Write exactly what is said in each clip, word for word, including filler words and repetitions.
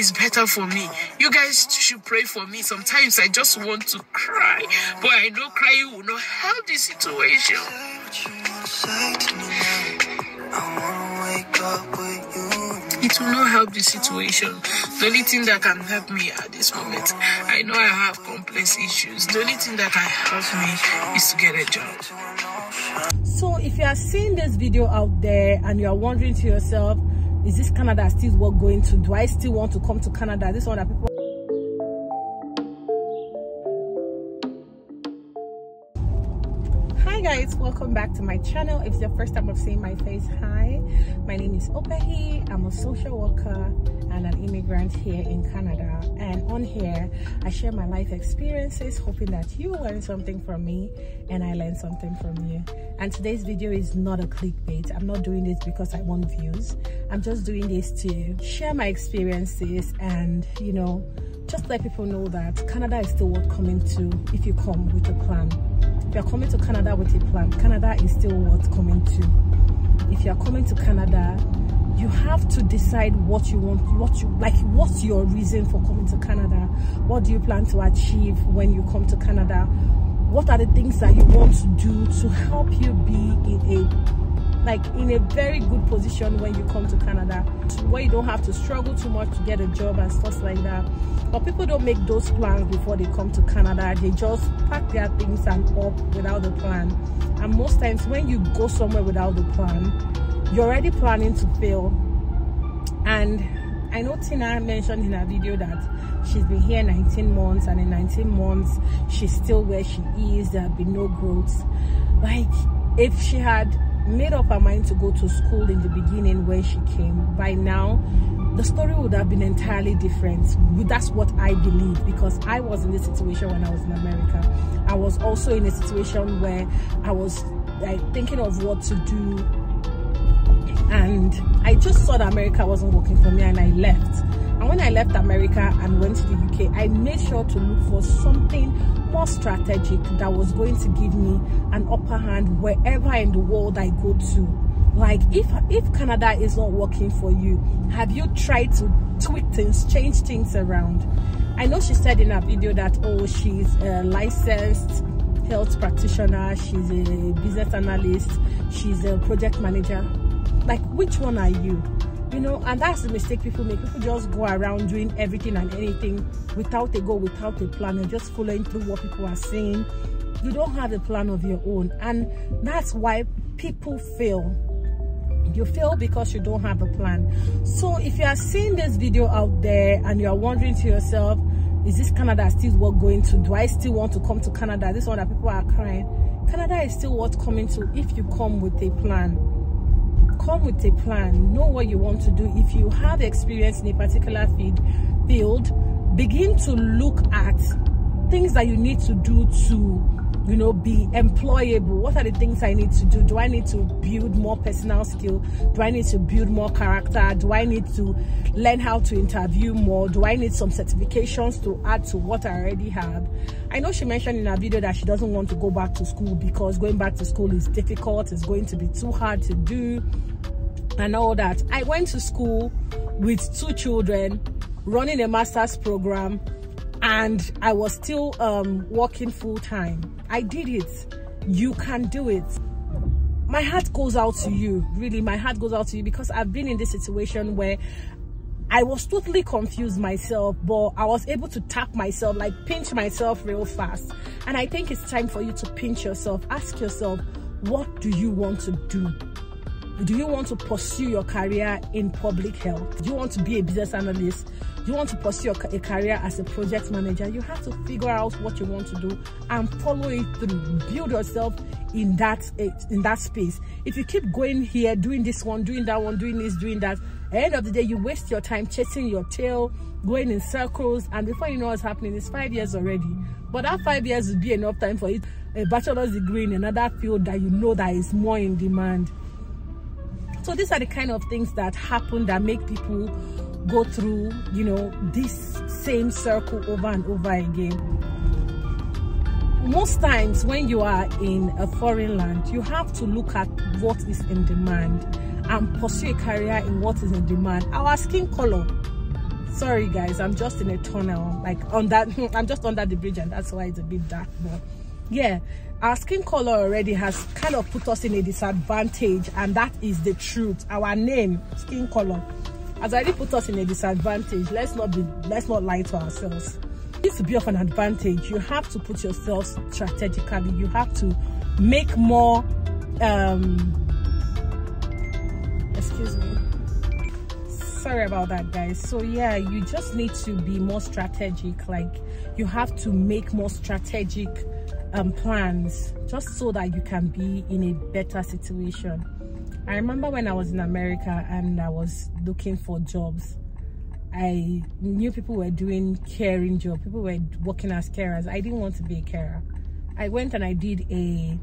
is better for me. You guys should pray for me. Sometimes I just want to cry, but I know crying will not help the situation. It will not help the situation. The only thing that can help me at this moment, I know I have complex issues. The only thing that can help me is to get a job. So if you are seeing this video out there and you are wondering to yourself, is this Canada still worth going to? Do I still want to come to Canada? This one that people... Hi guys, welcome back to my channel. If it's your first time of seeing my face, hi. My name is Obehi. I'm a social worker and an immigrant here in Canada. And on here, I share my life experiences, hoping that you learn something from me and I learn something from you. And today's video is not a clickbait. I'm not doing this because I want views. I'm just doing this to share my experiences and, you know, just let people know that Canada is still worth coming to if you come with a plan. If you're coming to Canada with a plan, Canada is still worth coming to. If you're coming to Canada, you have to decide what you want, what you like, what's your reason for coming to Canada? What do you plan to achieve when you come to Canada? What are the things that you want to do to help you be in a, like, in a very good position when you come to Canada, where you don't have to struggle too much to get a job and stuff like that? But people don't make those plans before they come to Canada. They just pack their things and up without a plan. And most times when you go somewhere without the plan, you're already planning to fail. And I know Tina mentioned in her video that she's been here nineteen months, and in nineteen months she's still where she is. There have been no growth. Like, if she had made up her mind to go to school in the beginning when she came, by now the story would have been entirely different. That's what I believe, because I was in this situation when I was in America. I was also in a situation where I was like thinking of what to do, and I just saw that America wasn't working for me, and I left. And when I left America and went to the U K, I made sure to look for something more strategic that was going to give me an upper hand wherever in the world I go to. Like, if if Canada is not working for you, have you tried to tweak things, change things around? I know she said in her video that, oh, she's a licensed health practitioner, she's a business analyst, she's a project manager. Like, which one are you? You know, and that's the mistake people make. People just go around doing everything and anything without a goal, without a plan, and just following through what people are saying. You don't have a plan of your own, and that's why people fail. You fail because you don't have a plan. So if you are seeing this video out there and you are wondering to yourself, is this Canada still worth going to? Do I still want to come to Canada? This one that people are crying. Canada is still worth coming to if you come with a plan. Come with a plan. Know what you want to do. If you have experience in a particular field, begin to look at things that you need to do to, you know, be employable. What are the things I need to do? Do I need to build more personal skill? Do I need to build more character? Do I need to learn how to interview more? Do I need some certifications to add to what I already have? I know she mentioned in her video that she doesn't want to go back to school because going back to school is difficult. It's going to be too hard to do and all that. I went to school with two children, running a master's program, and I was still um, working full time. I did it. You can do it. My heart goes out to you. Really, my heart goes out to you, because I've been in this situation where I was totally confused myself, but I was able to tap myself, like pinch myself real fast. And I think it's time for you to pinch yourself. Ask yourself, what do you want to do? Do you want to pursue your career in public health? Do you want to be a business analyst? Do you want to pursue a career as a project manager? You have to figure out what you want to do and follow it through. Build yourself in that in that space. If you keep going here, doing this one, doing that one, doing this, doing that, at the end of the day, you waste your time chasing your tail, going in circles, and before you know what's happening, it's five years already. But that five years would be enough time for it. A bachelor's degree in another field that you know that is more in demand. So these are the kind of things that happen that make people go through, you know, this same circle over and over again. Most times when you are in a foreign land, you have to look at what is in demand and pursue a career in what is in demand. Our skin color, Sorry guys, I'm just in a tunnel, like on that I'm just under the bridge, and that's why it's a bit dark. But yeah, our skin color already has kind of put us in a disadvantage, and that is the truth. Our name, skin color, has already put us in a disadvantage. Let's not be let's not lie to ourselves. Need to be of an advantage, you have to put yourself strategically. You have to make more um excuse me, sorry about that guys. So yeah, you just need to be more strategic. Like you have to make more strategic um plans, just so that you can be in a better situation. I remember when I was in America and I was looking for jobs, I knew people were doing caring jobs, people were working as carers. I didn't want to be a carer. I went and I did a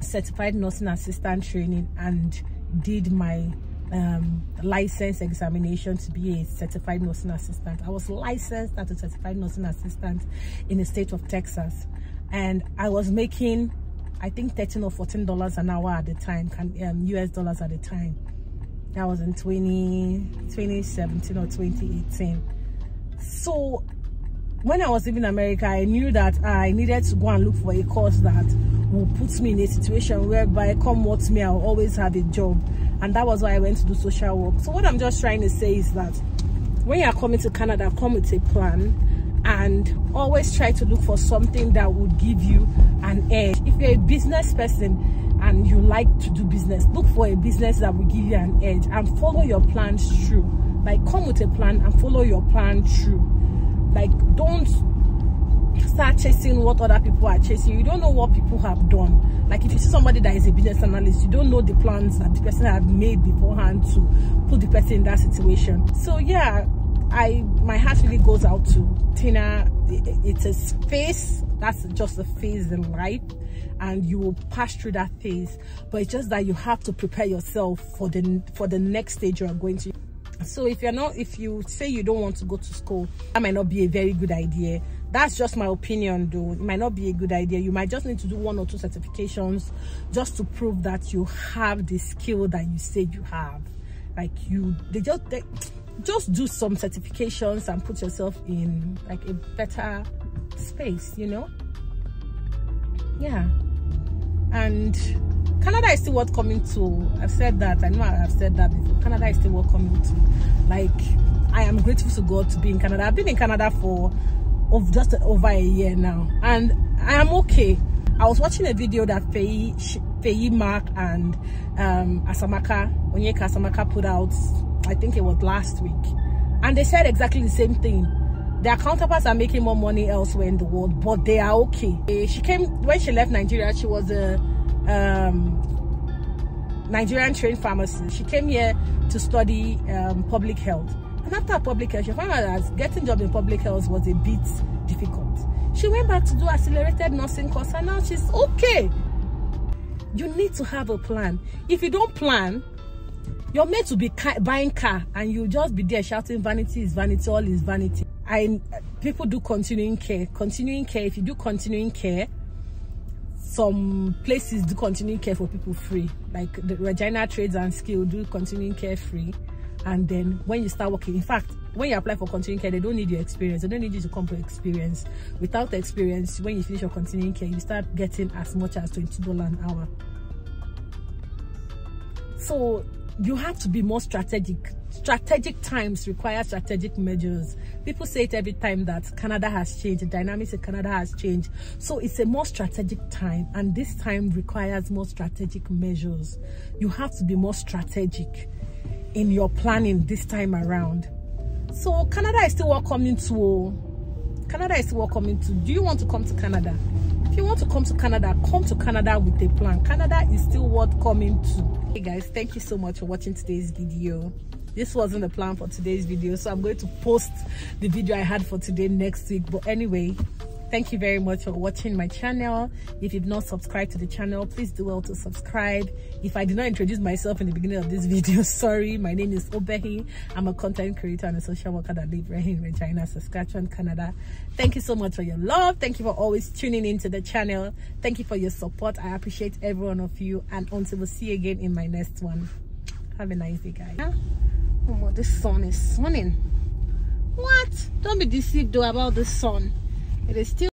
certified nursing assistant training and did my um, license examination to be a certified nursing assistant. I was licensed as a certified nursing assistant in the state of Texas, and I was making, I think, thirteen or fourteen dollars an hour at the time, um, U S dollars at the time. That was in twenty seventeen or twenty eighteen. So when I was living in America, I knew that I needed to go and look for a course that will put me in a situation whereby, come what may, I'll always have a job. And that was why I went to do social work. So what I'm just trying to say is that when you're coming to Canada, come with a plan, and always try to look for something that would give you an edge. If you're a business person and you like to do business, look for a business that will give you an edge, and follow your plans through. Like come with a plan and follow your plan through. Like don't start chasing what other people are chasing. You don't know what people have done. Like if you see somebody that is a business analyst, you don't know the plans that the person had made beforehand to put the person in that situation. So yeah, I my heart really goes out to Tina. It's a space that's just a phase in life, and you will pass through that phase, but it's just that you have to prepare yourself for the for the next stage you are going to. So if you're not if you say you don't want to go to school, that might not be a very good idea. That's just my opinion though. It might not be a good idea. You might just need to do one or two certifications just to prove that you have the skill that you say you have. Like you they just they, just do some certifications and put yourself in like a better space, you know. Yeah, and Canada is still worth coming to. I've said that, I know I've said that before. Canada is still worth coming to. Like I am grateful to God to be in Canada. I've been in Canada for of just over a year now, and I am okay. I was watching a video that Fe Fe Mark and um Asamaka Onyeka Asamaka put out, I think it was last week, and they said exactly the same thing. Their counterparts are making more money elsewhere in the world, but they are okay. She came when she left Nigeria. She was a um, Nigerian trained pharmacist. She came here to study um, public health, and after public health, she found out that getting job in public health was a bit difficult. She went back to do accelerated nursing course, and now she's okay. You need to have a plan. If you don't plan, you're meant to be car buying car, and you just be there shouting vanity is vanity, all is vanity. I people do continuing care. Continuing care, if you do continuing care, some places do continuing care for people free. Like the Regina Trades and Skill do continuing care free. And then when you start working, in fact, when you apply for continuing care, they don't need your experience. They don't need you to come for experience. Without experience, when you finish your continuing care, you start getting as much as twenty dollars an hour. So you have to be more strategic. Strategic times require strategic measures. People say it every time that Canada has changed, the dynamics in Canada has changed. So it's a more strategic time, and this time requires more strategic measures. You have to be more strategic in your planning this time around. So Canada is still welcoming to. Canada is still welcoming to. Do you want to come to Canada? If you want to come to Canada, come to Canada with a plan. Canada is still worth coming to. Hey guys, thank you so much for watching today's video. This wasn't the plan for today's video, so I'm going to post the video I had for today next week. But anyway, thank you very much for watching my channel. If you've not subscribed to the channel, please do well to subscribe. If I did not introduce myself in the beginning of this video, sorry. My name is Obehi. I'm a content creator and a social worker that lives right in Regina, Saskatchewan, Canada. Thank you so much for your love. Thank you for always tuning into the channel. Thank you for your support. I appreciate every one of you, and until we'll see you again in my next one. Have a nice day, guys. Oh, this sun is sunning. Don't be deceived though about the sun. It is still